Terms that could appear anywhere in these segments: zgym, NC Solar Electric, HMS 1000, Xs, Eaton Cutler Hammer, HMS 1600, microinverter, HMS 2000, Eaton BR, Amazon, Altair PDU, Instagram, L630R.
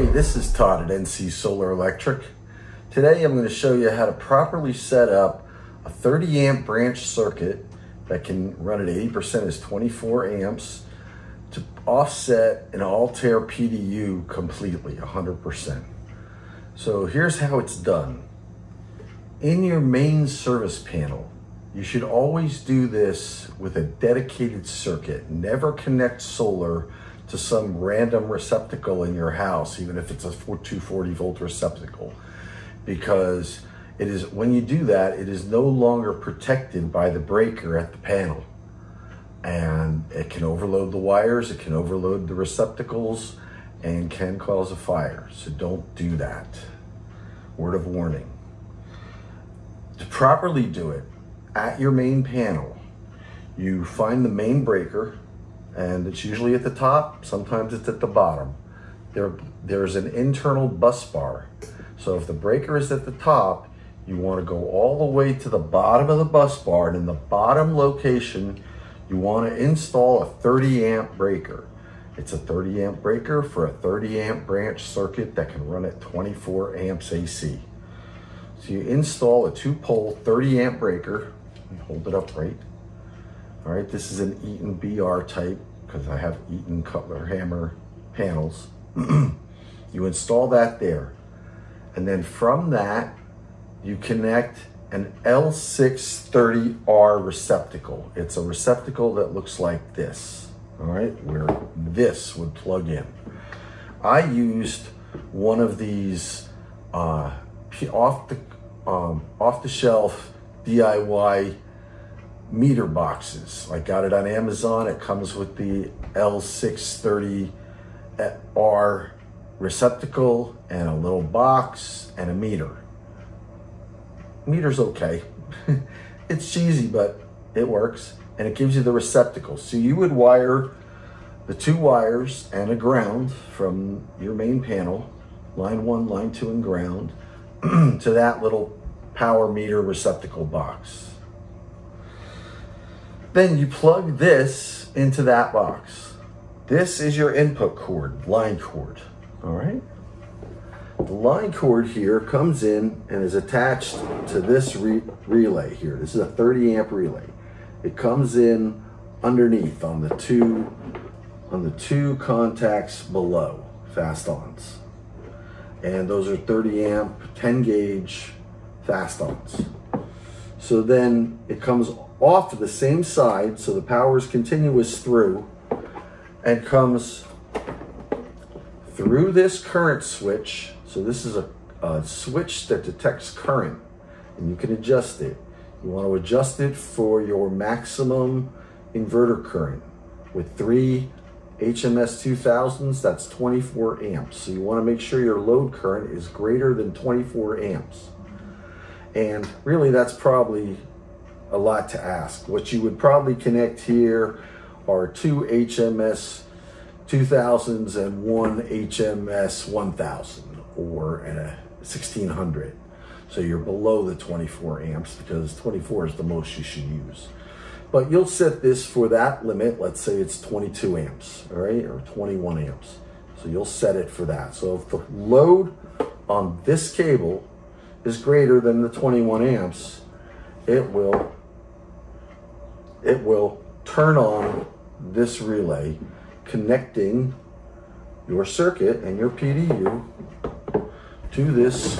Hey, this is Todd at NC Solar Electric. Today I'm going to show you how to properly set up a 30 amp branch circuit that can run at 80% as 24 amps to offset an Altair PDU completely, 100%. So here's how it's done. In your main service panel, you should always do this with a dedicated circuit. Never connect solar to some random receptacle in your house, even if it's a 240 volt receptacle, because it is, when you do that, it is no longer protected by the breaker at the panel, and it can overload the wires, it can overload the receptacles, and can cause a fire. So don't do that. Word of warning. To properly do it, at your main panel, you find the main breaker, and it's usually at the top, sometimes it's at the bottom. There's an internal bus bar. So if the breaker is at the top, you want to go all the way to the bottom of the bus bar, and in the bottom location, you want to install a 30 amp breaker. It's a 30 amp breaker for a 30 amp branch circuit that can run at 24 amps AC. So you install a 2-pole 30 amp breaker, and hold it upright. All right, this is an Eaton BR type because I have Eaton Cutler Hammer panels. You install that there. And then from that, you connect an L630R receptacle. It's a receptacle that looks like this, all right, where this would plug in. I used one of these off-the-shelf DIY meter boxes. I got it on Amazon. It comes with the L630R receptacle and a little box and a meter. Meter's okay. It's cheesy, but it works, and it gives you the receptacle. So you would wire the 2 wires and a ground from your main panel, line 1, line 2, and ground, to that little power meter receptacle box. Then you plug this into that box. This is your input cord, line cord, all right? The line cord here comes in and is attached to this relay here. This is a 30 amp relay. It comes in underneath on the two contacts below, fast ons. And those are 30 amp, 10 gauge fast ons. So then it comes off to the same side, so the power is continuous through, and comes through this current switch. So this is a switch that detects current, and you can adjust it. You want to adjust it for your maximum inverter current with 3 HMS 2000s, that's 24 amps. So you want to make sure your load current is greater than 24 amps. And really, that's probably a lot to ask. What you would probably connect here are 2 HMS 2000s and 1 HMS 1000 or a 1600. So you're below the 24 amps because 24 is the most you should use. But you'll set this for that limit. Let's say it's 22 amps, all right, or 21 amps. So you'll set it for that. So if the load on this cable is greater than the 21 amps, it will turn on this relay, connecting your circuit and your PDU to this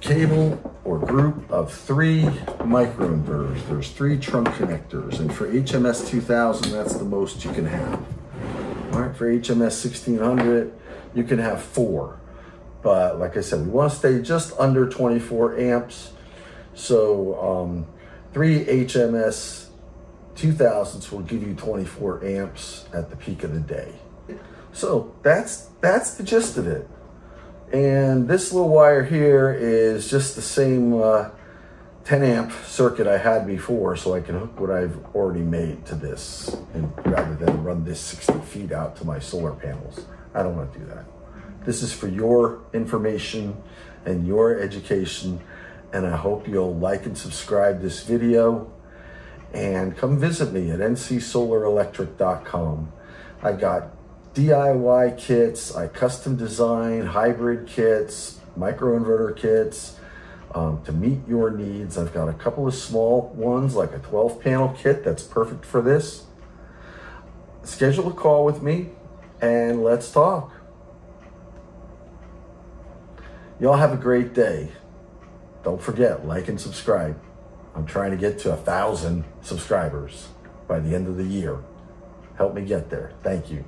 cable or group of 3 microinverters. There's 3 trunk connectors, and for HMS 2000, that's the most you can have. All right, for HMS 1600, you can have 4. But like I said, we want to stay just under 24 amps. So 3 HMS 2000s will give you 24 amps at the peak of the day. So that's the gist of it. And this little wire here is just the same 10 amp circuit I had before, so I can hook what I've already made to this, and rather than run this 60 feet out to my solar panels. I don't want to do that. This is for your information and your education, and I hope you'll like and subscribe this video, and come visit me at ncsolarelectric.com. I've got DIY kits, I custom design hybrid kits, microinverter kits to meet your needs. I've got a couple of small ones like a 12-panel kit that's perfect for this. Schedule a call with me and let's talk. Y'all have a great day. Don't forget, like and subscribe. I'm trying to get to 1,000 subscribers by the end of the year. Help me get there. Thank you.